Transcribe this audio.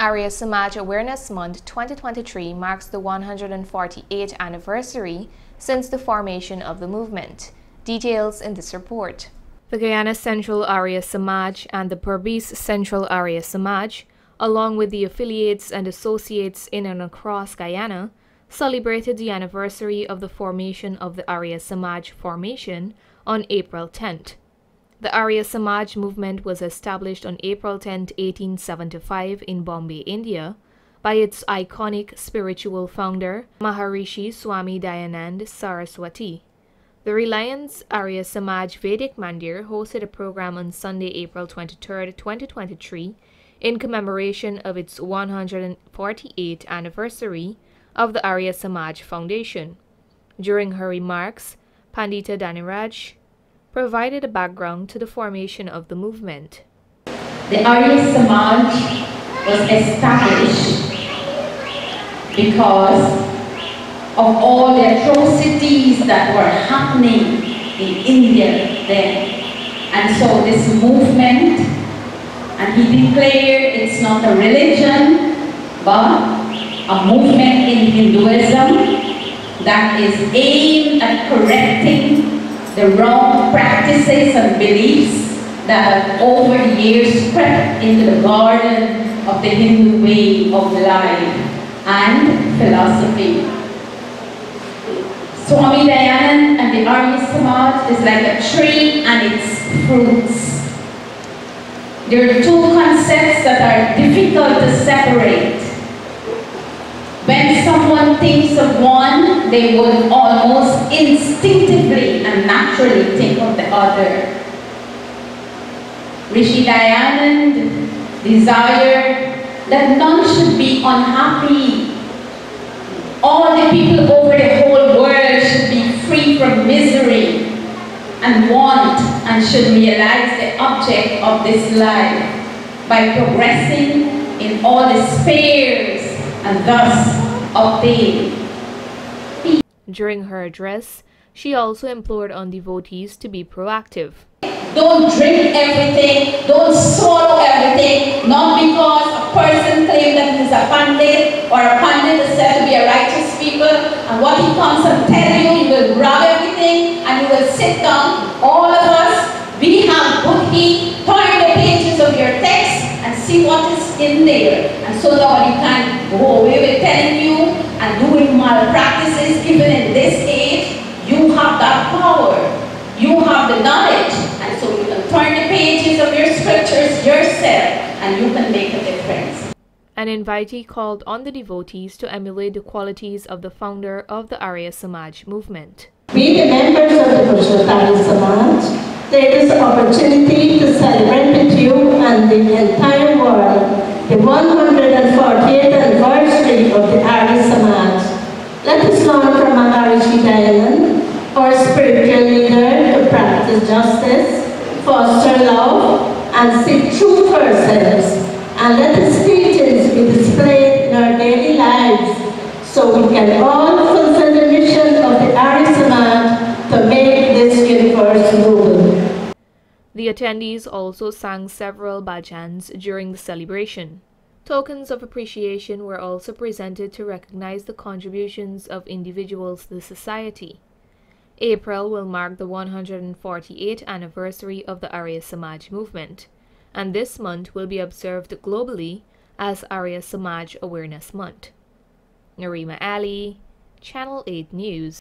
Arya Samaj Awareness Month 2023 marks the 148th anniversary since the formation of the movement. Details in this report. The Guyana Central Arya Samaj and the Berbice Central Arya Samaj, along with the affiliates and associates in and across Guyana, celebrated the anniversary of the formation of the Arya Samaj formation on April 10th. The Arya Samaj movement was established on April 10, 1875 in Bombay, India, by its iconic spiritual founder, Maharishi Swami Dayanand Saraswati. The Reliance Arya Samaj Vedic Mandir hosted a program on Sunday, April 23, 2023, in commemoration of its 148th anniversary of the Arya Samaj Foundation. During her remarks, Pandita Dhaniraj provided a background to the formation of the movement. The Arya Samaj was established because of all the atrocities that were happening in India then. And so this movement, and he declared it's not a religion, but a movement in Hinduism that is aimed at correcting the wrong practices and beliefs that have over the years crept into the garden of the Hindu way of life and philosophy. Swami Dayanand and the Arya Samaj is like a tree and its fruits. There are two concepts that are difficult to separate. When someone thinks of one, they would almost instinctively and naturally think of the other. Rishi Dayanand desired that none should be unhappy. All the people over the whole world should be free from misery and want, and should realize the object of this life by progressing in all the spheres and thus obtain peace. During her address, she also implored on devotees to be proactive. Don't drink everything, don't swallow everything, not because a person claims that he's a pandit, or a pandit is said to be a righteous people, and what he comes and tells you, he will grab everything and he will sit down. All of us, we have bhakti, turn the pages of your text and see what is in there, and so that you can go away with telling you and doing malpractices. Even in this age, you have that power, you have the knowledge, and so you can turn the pages of your scriptures yourself and you can make a difference. An invitee called on the devotees to emulate the qualities of the founder of the Arya Samaj movement. We, the members of the Arya Samaj, take this opportunity to celebrate with you and the entire world the 148th anniversary of the Arya Samaj. Let us learn from Maharishi Dayanand, our spiritual leader, to practice justice, foster love, and seek truth for ourselves. And let his teachings be displayed in our daily lives, so we can all fulfill the mission of the Arya Samaj to make this universe rule. The attendees also sang several bhajans during the celebration. Tokens of appreciation were also presented to recognize the contributions of individuals to society. April will mark the 148th anniversary of the Arya Samaj movement, and this month will be observed globally as Arya Samaj Awareness Month. Narima Ali, Channel 8 News.